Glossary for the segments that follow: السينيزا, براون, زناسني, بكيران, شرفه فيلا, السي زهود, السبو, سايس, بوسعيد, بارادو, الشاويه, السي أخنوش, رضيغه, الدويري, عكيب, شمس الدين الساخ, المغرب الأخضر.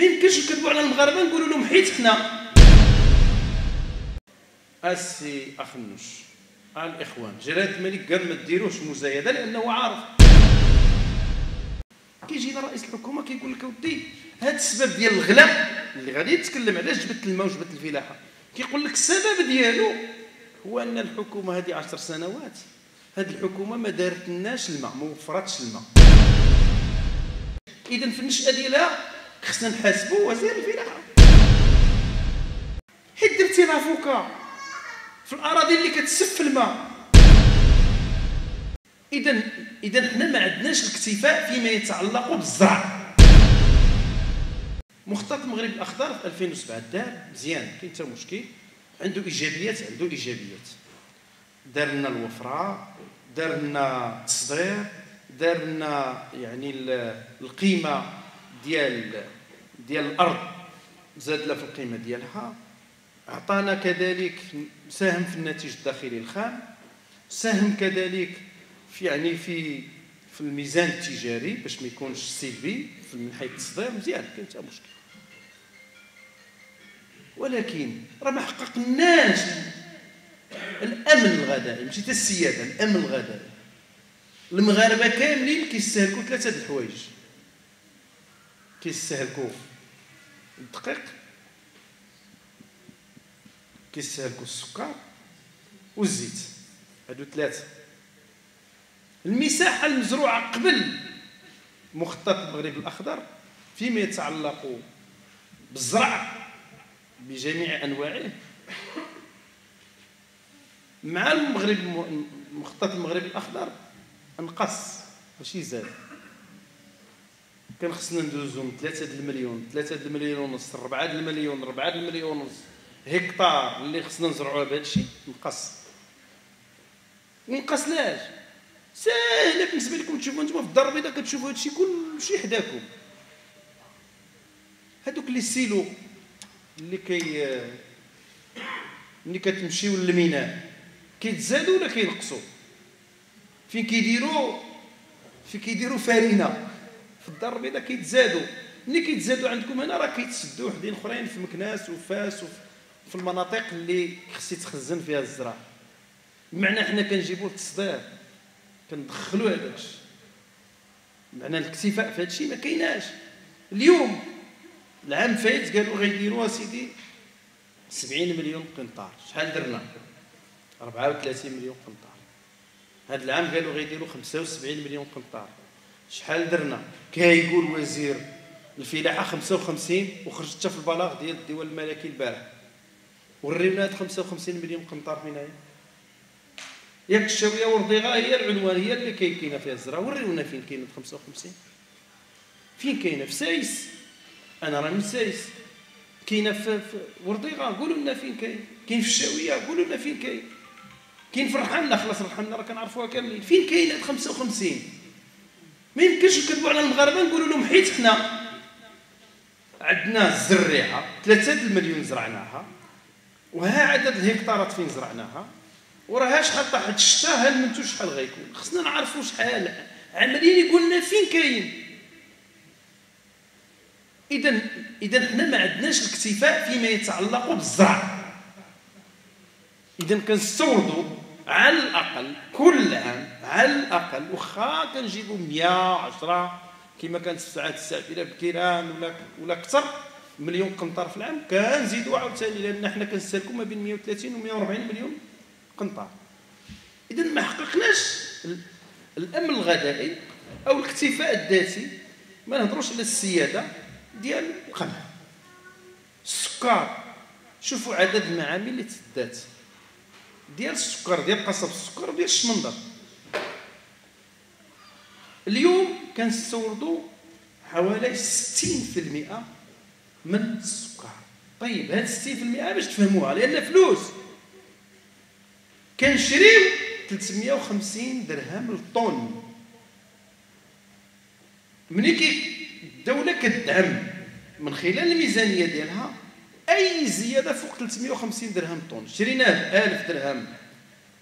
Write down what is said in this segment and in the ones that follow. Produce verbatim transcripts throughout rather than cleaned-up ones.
ما يمكنش نكذبوا على المغاربه نقولوا لهم حيت حنا. السي أخنوش على الاخوان جلاله الملك قال ما ديروش مزايده لانه عارف. كيجي لرئيس الحكومه كيقول لك اودي هذا السبب ديال الغلاء اللي غادي يتكلم علاش جبت الماء وجبت الفلاحه، كيقول لك السبب ديالو هو ان الحكومه هذه عشر سنوات هذه الحكومه ما دارت لناش الماء، ما وفرتش الماء. اذا في النشأه ديالها خصنا نحاسبوا وزير الفلاحه حيت درتي رافوكا في الاراضي اللي كتسف الماء. اذا اذا حنا ما عندناش الاكتفاء فيما يتعلق بالزراعه. مخطط المغرب الاخضر في ألفين وسبعة دار مزيان، كاين حتى مشكل، عنده ايجابيات عنده ايجابيات. دار لنا الوفره، دار لنا التصدير، دار لنا يعني القيمه ديال ديال الارض زاد لها في القيمه ديالها، اعطانا كذلك ساهم في الناتج الداخلي الخام، ساهم كذلك في يعني في في الميزان التجاري باش ما يكونش سلبي من حيث التصدير مزيان، كاين حتى مشكل. ولكن راه ما حققناش الامن الغذائي، ماشي حتى السياده، الامن الغذائي. المغاربه كاملين كيستهلكوا ثلاثه د الحوايج، كيستهلكوا الدقيق، كيستهلكوا السكر والزيت، هادو ثلاثه. المساحه المزروعه قبل مخطط المغرب الاخضر فيما يتعلق بالزرع بجميع انواعه مع المغرب مخطط المغرب الاخضر انقص ماشي زاد. كان خصنا ندوزو من ثلاثة المليون ثلاثة المليون ونص أربعة المليون أربعة المليون ونص هكتار اللي خصنا نزرعوها بهذا الشيء نقص. ونقص لاش؟ ساهله بالنسبه لكم تشوفوا نتوما في الدار البيضاء كتشوفوا هادشي كلشي حداكم. هادوك لي سيلو اللي كي ملي كتمشيو للميناء كيتزادوا ولا كينقصوا؟ فين كيديروا فين كيديروا فارينه في الدار البيضاء كيتزادوا، ملي كيتزادوا عندكم هنا راه كيتسدوا وحدين اخرين في مكناس وفاس وفي المناطق اللي خص يتخزن فيها الزراعه. بمعنى حنا كنجيبوا التصدير كندخلوه على داكشي، معنى الاكتفاء في هادشي ما كايناش. اليوم العام فايت قالوا غيديروا اسيدي سبعين مليون قنطار، شحال درنا؟ أربعة وثلاثين مليون قنطار. هاد العام قالوا غيديروا خمسة وسبعين مليون قنطار، شحال درنا؟ كيقول وزير الفلاحه خمسة وخمسين وخرجت حتى في البلاغ ديال الديوان الملكي البارح. وريونا هاد خمسة وخمسين مليون قنطار فين هي؟ ياك الشاويه ورضيغه هي العنوان هي اللي كاينه فيها الزراعه، وريونا فين كاينه خمسة وخمسين، فين كاينه؟ في سايس، انا راه من سايس، كاينه في ورضيغه قولوا لنا فين كاين، كاين في الشاويه قولوا لنا فين كاين، كاين في رحالنا خلاص رحالنا راه كنعرفوها كاملين، فين كاينه خمسة وخمسين؟ ما يمكنش نكذبوا على المغاربه نقولوا لهم حيت حنا عندنا الزريعه ثلاثة المليون زرعناها، وها عدد الهكتارات فين زرعناها، وراها شحال طاحت الشتا، ها المنتوج شحال غيكون، خصنا نعرفوا شحال عمليا يقول لنا فين كاين. اذا اذا حنا ما عندناش الاكتفاء فيما يتعلق بالزرع. اذا كنستوردوا على الاقل كل عام على الاقل واخا كنجيبوا مية وعشرة كما كانت في ساعات السافره بكيران ولا ولا اكثر مليون قنطار في العام، كنزيدوا عاوتاني لان حنا كنستهلكوا ما بين مية وثلاثين و مية وأربعين مليون قنطار. اذا ما حققناش الامن الغذائي او الاكتفاء الذاتي، ما نهضروش على السياده ديال القمح. السكر، شوفوا عدد المعامل اللي تسدات ديال السكر ديال قصب السكر وديال الشمندر. اليوم كنستوردوا حوالي ستين في المية من السكر. طيب هاد ستين في المية باش تفهموها لان فلوس، كنشريو ثلاثمية وخمسين درهم للطن. ملي كي الدولة كتدعم من خلال الميزانية ديالها أي زيادة فوق ثلاثمية وخمسين درهم للطن، شريناه بألف درهم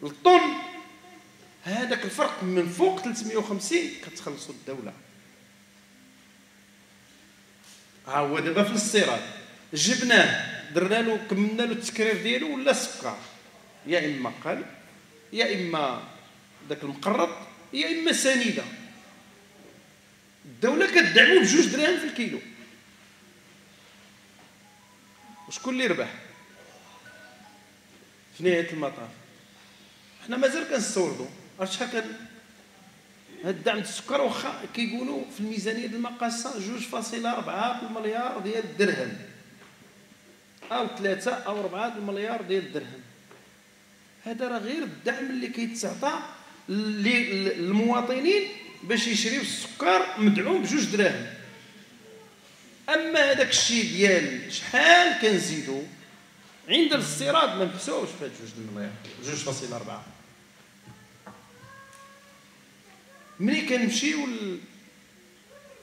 للطن، هذاك الفرق من فوق ثلاثمية وخمسين كتخلصو الدولة. ها هو دابا في الاستيراد جبناه درنا له كملنا له التكرير ديالو ولا سبقه، يا اما قلب يا اما داك المقرط يا اما سنيده. الدوله كتدعمو بجوج دراهم في الكيلو. وشكون اللي ربح في نهايه المطاف؟ حنا مازال كنستوردو. عرفت شحال كان هاد الدعم السكر؟ واخا كيقولوا في الميزانيه ديال المقاصه جوج فاصلة أربعة المليار ديال الدرهم او ثلاثة او أربعة المليار ديال الدرهم. هذا راه غير الدعم اللي كيتعطى للمواطنين باش يشريو السكر مدعوم بجوج دراهم. اما هذاك الشيء ديال شحال كنزيدو عند الاستيراد ما نفسوش في هاد جوج المليار جوج فاصلة أربعة. ملي كنمشيو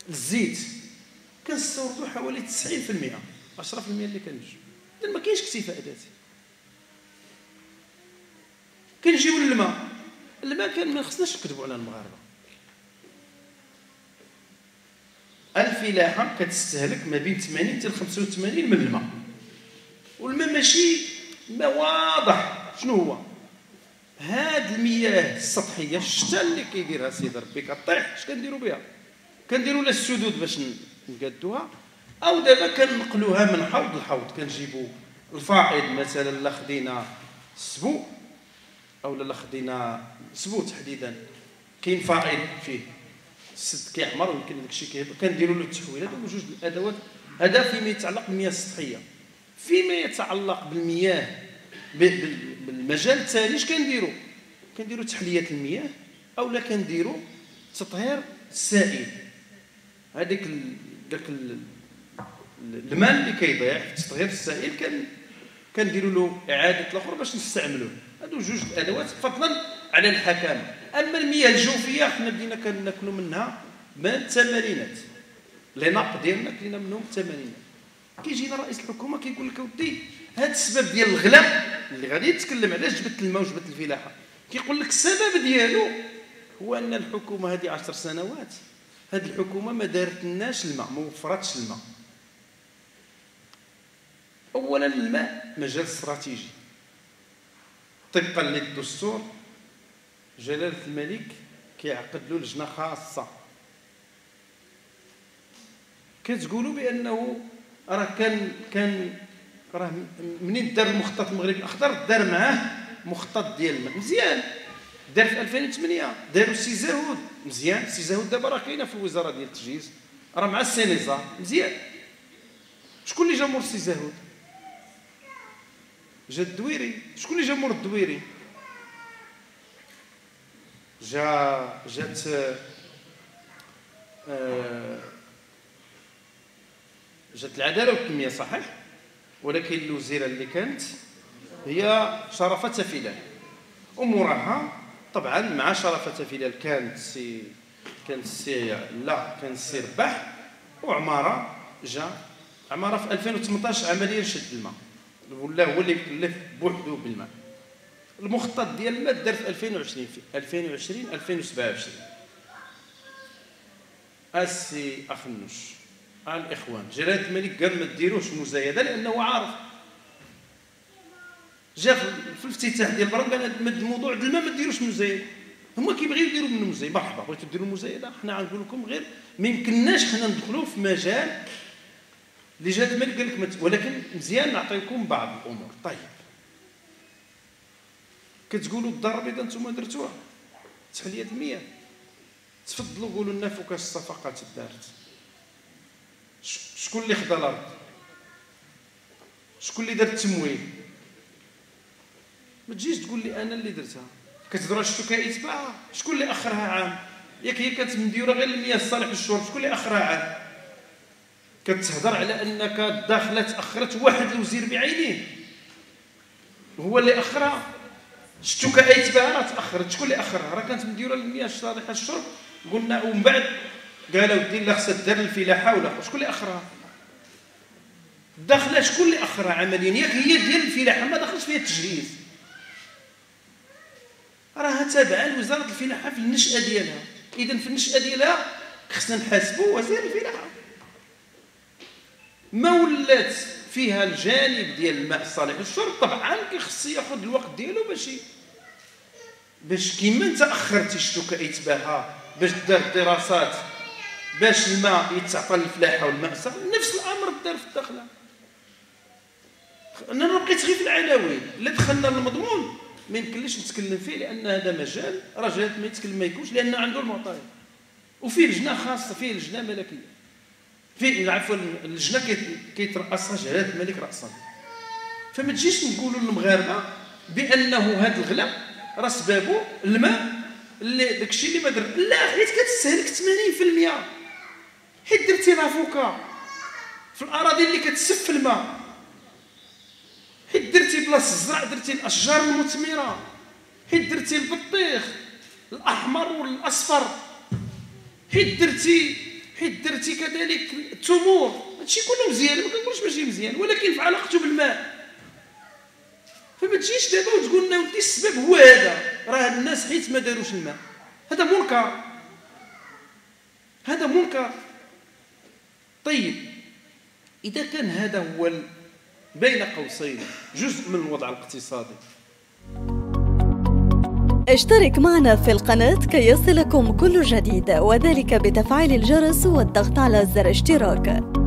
للزيت كنستوردو حوالي تسعين في المية، عشرة في المية اللي كنمشيو، إذن ما كاينش اكتفاء ذاتي. كنجيو للماء، الماء كان ما خصناش نكذبوا على المغاربه. الفلاحه كتستهلك ما بين ثمانين حتى خمسة وثمانين من الماء، والماء ماشي ما واضح شنو هو. هاد المياه السطحيه الشتا اللي كيديرها سيدي ربي كطيح، اش كنديروا بها؟ كنديروا لها السدود باش نقادوها، او دابا كنقلوها من حوض لحوض. كنجيبوا الفائض مثلا، لا خدينا السبو او لا خدينا السبو تحديدا، كاين فائض فيه السد كيعمر ويمكن داك الشيء كيهبط، كنديروا له التحويلات وجوج الادوات. هذا فيما يتعلق بالمياه السطحيه. فيما يتعلق بالمياه بالمجال الثاني اش كنديروا؟ كنديروا تحليه المياه اولا كنديروا تطهير السائل. هذيك داك الماء اللي كيضيع في تطهير السائل كنديروا له اعاده الاخر باش نستعملوه. هادو جوج الادوات فضلا على الحكامه. اما المياه الجوفيه حنا بدينا كناكلوا منها من الثمانينات، لي ناق ديالنا كلينا منهم في الثمانينات. كيجينا رئيس الحكومه كيقول لك اودي هاد السبب ديال الغلاء اللي غادي يتكلم علاش جبت الماء وجبت الفلاحه، كيقول لك السبب ديالو هو ان الحكومه هذه عشر سنوات هاد الحكومه ما دارت لناش الماء، ما وفرتش الماء. اولا الماء مجال استراتيجي طبقا للدستور. جلاله الملك كيعقد له لجنه خاصه كتقولوا بانه راه كان كان راه منين دار المخطط المغرب الاخضر دار معاه مخطط ديال الماء مزيان، دار في ألفين وثمانية، داروا السي زهود مزيان. السي زهود دابا راه كاينه في الوزاره ديال التجهيز، راه مع السينيزا مزيان. شكون اللي جا مور السي زهود؟ جا الدويري. شكون اللي جا مور الدويري؟ جا جات آه جات العداله والتنميه صحيح، ولكن الوزيره اللي كانت هي شرفه فيلا، وموراها طبعا مع شرفه فيلا كانت سي كانت سي لا كان السي رباح. وعماره جا عماره في ألفين وثمانية عشر عمليه شد الماء، ولا هو اللي كلف بوحدو بالماء. المخطط ديال الماء دار في ألفين وعشرين في ألفين وعشرين ألفين وسبعة وعشرين. السي أخنوش الاخوان جلاله الملك قال ما ديروش مزايده لانه عارف. جا في الافتتاح ديال براون قال هذا الموضوع ديال الماء ما ديروش مزايده. هما كيبغيو يديروا منه مزايد، مرحبا بغيتوا ديروا مزايده، حنا غنقول لكم غير ما يمكنناش حنا ندخلوا في مجال اللي جلاله الملك قال لك، ولكن مزيان نعطيكم بعض الامور. طيب كتقولوا الدار البيضاء نتوما درتوها تحليه المياه، تفضلوا قولوا لنا فوكاش الصفقات دارت؟ شكون اللي خدا الارض؟ شكون اللي دار التموين؟ ما تجيش تقول لي انا اللي درتها. كتهضروا على الشكاء يتباعها، شكون اللي اخرها عام؟ ياك هي كانت مديوره غير للمياه الصالح والشرب، شكون اللي اخرها عام؟ كتهضر على انك الداخله تاخرت، واحد الوزير بعينيه هو اللي اخرها. الشكاء يتباعها تاخرت، شكون اللي اخرها؟ راه كانت مديوره للمياه الصالحه والشرب قلنا، ومن بعد قالوا ودي لا خصها دار الفلاحه ولا شكون اللي اخرها؟ الداخله شكون اللي اخرها عمليا؟ ياك هي ديال الفلاحه ما دخلش فيها التجهيز، راها تابعه لوزاره الفلاحه في النشاه ديالها. اذا في النشاه ديالها خصنا نحاسبوا وزير الفلاحه. ما ولات فيها الجانب ديال الماء الصالح للشرب، طبعا كيخص ياخذ الوقت ديالو باش باش كيما انت اخرتي الشتوكه يتباها باش دار الدراسات باش الماء يتعطى للفلاحه والمأساة. نفس الامر دار في الداخله. انا بقيت غير في العناوين، الا دخلنا للمضمون ما يمكنليش نتكلم فيه لان هذا مجال راه جهات ما يتكلم ما يكونش لان عنده المعطيات، وفيه لجنه خاصه، فيه لجنه ملكيه، فيه عفوا اللجنه كيترأسها جلاله الملك راسا. فما تجيش نقولوا للمغاربه بانه هذا الغلا راه سبابو الماء اللي داكشي اللي ما در، لا، حيت كتستهلك ثمانين في المية، حيت درتي رافوكا في الاراضي اللي كتسف الماء، حيت درتي بلاص الزرع، درتي الاشجار المثمره، حيت درتي البطيخ الاحمر والاصفر، حيت درتي حيت درتي كذلك التمور. هادشي كله مزيان، ما كنقولش ماشي مزيان، ولكن في علاقته بالماء. فما تجيش دابا وتقول لنا ودي السبب هو هذا، راه هاد الناس حيت ما داروش الماء. هذا منكر، هذا منكر. طيب اذا كان هذا هو بين قوسين جزء من الوضع الاقتصادي. اشترك معنا في القناة كي يصلكم كل جديد، وذلك بتفعيل الجرس والضغط على زر اشتراك.